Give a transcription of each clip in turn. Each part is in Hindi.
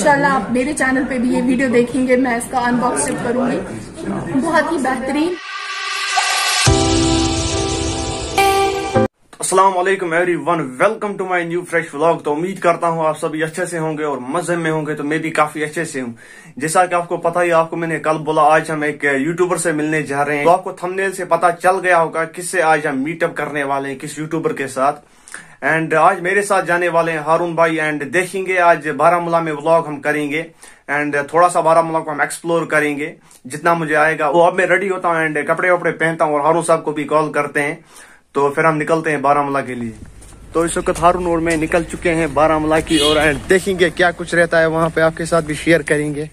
इंशाल्लाह आप मेरे चैनल पे भी ये वीडियो देखेंगे, मैं इसका अनबॉक्सिंग करूंगी, बहुत ही बेहतरीन। अस्सलाम वालेकुम everyone, welcome to my new fresh vlog. तो उम्मीद करता हूँ आप सभी अच्छे से होंगे और मजे में होंगे। तो मैं भी काफी अच्छे से हूँ। जैसा कि आपको पता ही, आपको मैंने कल बोला आज हम एक यूट्यूबर से मिलने जा रहे हैं। तो आपको थंबनेल से पता चल गया होगा किससे आज हम मीटअप करने वाले हैं, किस यूट्यूबर के साथ। एंड आज मेरे साथ जाने वाले हैं हारून भाई। एंड देखेंगे आज बारामुला में व्लॉग हम करेंगे एंड थोड़ा सा बारामुला को हम एक्सप्लोर करेंगे जितना मुझे आएगा। वो अब मैं रेडी होता हूँ एंड कपड़े वपड़े पहनता हूँ और हारून साहब को भी कॉल करते हैं, तो फिर हम निकलते हैं बारामुला के लिए। तो इस वक्त हारून और मैं निकल चुके हैं बारामुला की ओर एंड देखेंगे क्या कुछ रहता है वहां पे, आपके साथ भी शेयर करेंगे।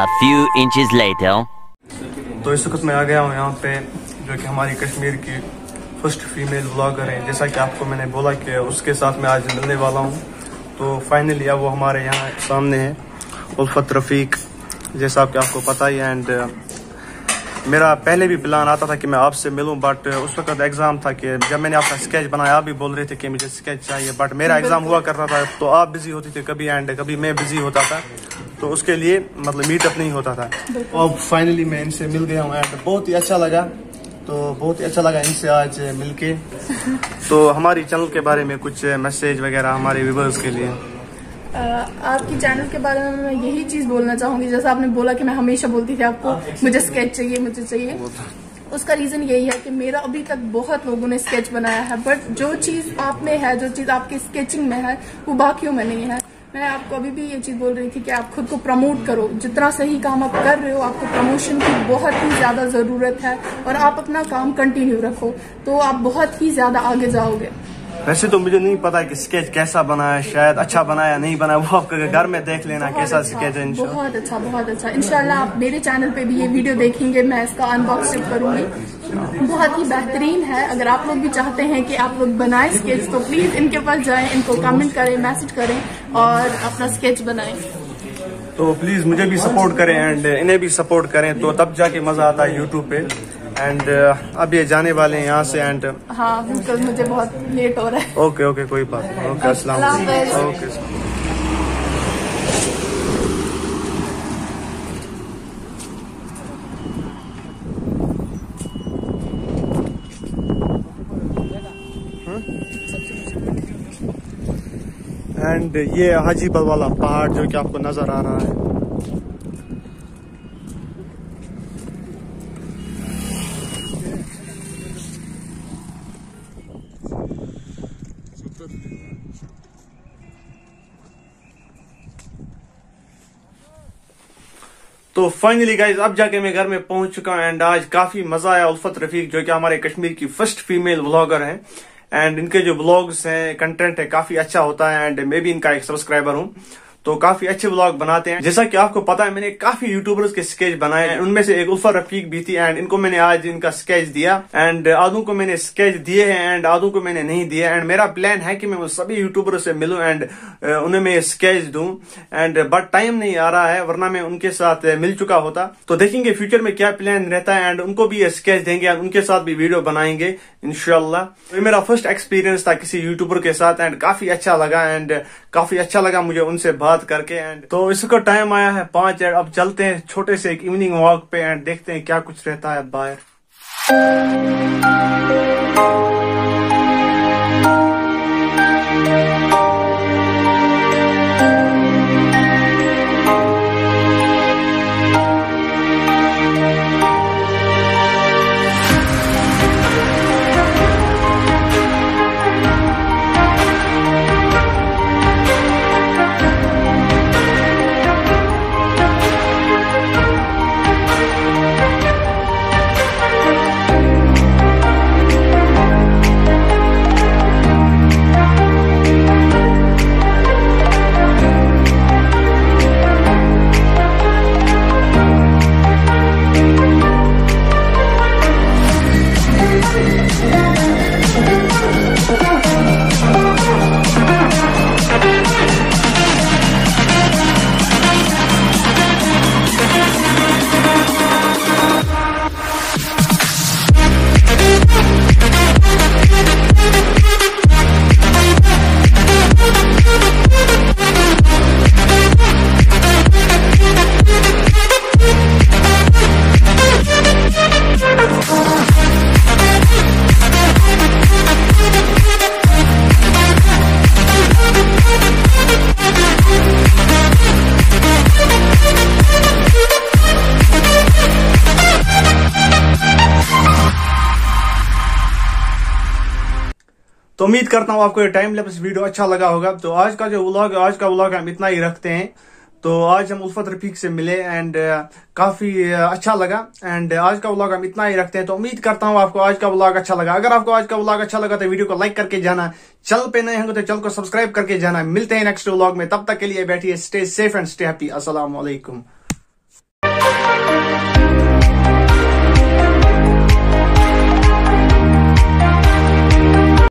A few inches later। तो इस वक्त मैं आ गया हूँ यहाँ पे, जो कि हमारी कश्मीर की फर्स्ट फीमेल व्लॉगर है। जैसा कि आपको मैंने बोला कि उसके साथ मैं आज मिलने वाला हूँ, तो फाइनली अब वो हमारे यहाँ सामने है, उल्फत रफीक। जैसा कि आपको पता ही है, एंड मेरा पहले भी प्लान आता था कि मैं आपसे मिलूं, बट उस वक्त एग्ज़ाम था कि जब मैंने आपका स्केच बनाया आप भी बोल रहे थे कि मुझे स्केच चाहिए, बट मेरा एग्ज़ाम हुआ करता था तो आप बिज़ी होती थी कभी एंड कभी मैं बिज़ी होता था, तो उसके लिए मतलब मीटअप नहीं होता था। और फाइनली मैं इनसे मिल गया हूँ एंड बहुत ही अच्छा लगा, तो बहुत ही अच्छा लगा इनसे आज मिल के। तो हमारी चैनल के बारे में कुछ मैसेज वगैरह हमारे व्यूअर्स के लिए। आपकी चैनल के बारे में मैं यही चीज बोलना चाहूंगी, जैसा आपने बोला कि मैं हमेशा बोलती थी आपको मुझे स्केच चाहिए मुझे चाहिए, उसका रीजन यही है कि मेरा अभी तक बहुत लोगों ने स्केच बनाया है, बट जो चीज आप में है, जो चीज आपके स्केचिंग में है वो बाकियों में नहीं है। मैं आपको अभी भी ये चीज बोल रही थी कि आप खुद को प्रमोट करो, जितना सही काम आप कर रहे हो आपको प्रमोशन की बहुत ही ज्यादा जरूरत है, और आप अपना काम कंटिन्यू रखो तो आप बहुत ही ज्यादा आगे जाओगे। वैसे तो मुझे नहीं पता कि स्केच कैसा बनाया, शायद अच्छा बनाया नहीं बनाया, वो आपके घर में देख लेना कैसा अच्छा, स्केच है बहुत अच्छा। इंशाल्लाह आप मेरे चैनल पे भी ये वीडियो देखेंगे, मैं इसका अनबॉक्सिंग करूंगी, बहुत ही बेहतरीन है। अगर आप लोग भी चाहते हैं कि आप लोग बनाएं स्केच, तो प्लीज इनके पास जाएं, इनको कमेंट करें, मैसेज करें और अपना स्केच बनाएं। तो प्लीज मुझे भी सपोर्ट करें एंड इन्हें भी सपोर्ट करें, तो तब जाके मजा आता है यूट्यूब पे। एंड अब ये जाने वाले हैं यहाँ से एंड हाँ बिल्कुल, मुझे बहुत लेट हो रहा है। ओके कोई बात नहीं। ओके अस्सलाम वालेकुम। ओके एंड ये हाजीबल वाला पहाड़ जो कि आपको नजर आ रहा है, तो फाइनली गाइज अब जाके मैं घर में पहुंच चुका हूं एंड आज काफी मजा आया। उल्फत रफीक जो कि हमारे कश्मीर की फर्स्ट फीमेल व्लॉगर हैं एंड इनके जो व्लॉग्स हैं, कंटेंट है काफी अच्छा होता है एंड मैं भी इनका एक सब्सक्राइबर हूं, तो काफी अच्छे व्लॉग बनाते हैं। जैसा कि आपको पता है मैंने काफी यूट्यूबर्स के स्केच बनाए हैं, उनमें से एक उल्फत रफीक भी थी एंड इनको मैंने आज इनका स्केच दिया एंड आधों को मैंने स्केच दिए हैं एंड आधों को मैंने नहीं दिए। एंड मेरा प्लान है कि मैं सभी यूट्यूबर से मिलूं एंड उन्हें मैं स्केच दूं एंड बट टाइम नहीं आ रहा है, वरना मैं उनके साथ मिल चुका होता। तो देखेंगे फ्यूचर में क्या प्लान रहता है एंड उनको भी स्केच देंगे एंड उनके साथ भी वीडियो बनाएंगे इंशाल्लाह। तो मेरा फर्स्ट एक्सपीरियंस था किसी यूट्यूबर के साथ एंड काफी अच्छा लगा मुझे उनसे बात करके। एंड तो इसका टाइम आया है 5 एंड अब चलते हैं छोटे से एक इवनिंग वॉक पे एंड देखते हैं क्या कुछ रहता है बाहर। तो उम्मीद करता हूँ आपको ये टाइम लैप्स वीडियो अच्छा लगा होगा। तो आज का व्लॉग हम इतना ही रखते हैं। तो आज हम उल्फत रफीक से मिले एंड काफ़ी अच्छा लगा एंड आज का व्लॉग हम इतना ही रखते हैं। तो उम्मीद करता हूँ आपको आज का व्लॉग अच्छा लगा। अगर आपको आज का व्लॉग अच्छा लगा तो वीडियो को लाइक करके जाना, चल पे नए होंगे तो चल को सब्सक्राइब करके जाना। मिलते हैं नेक्स्ट व्लॉग में, तब तक के लिए बैठिए, stay safe and stay happy. अस्सलाम वालेकुम।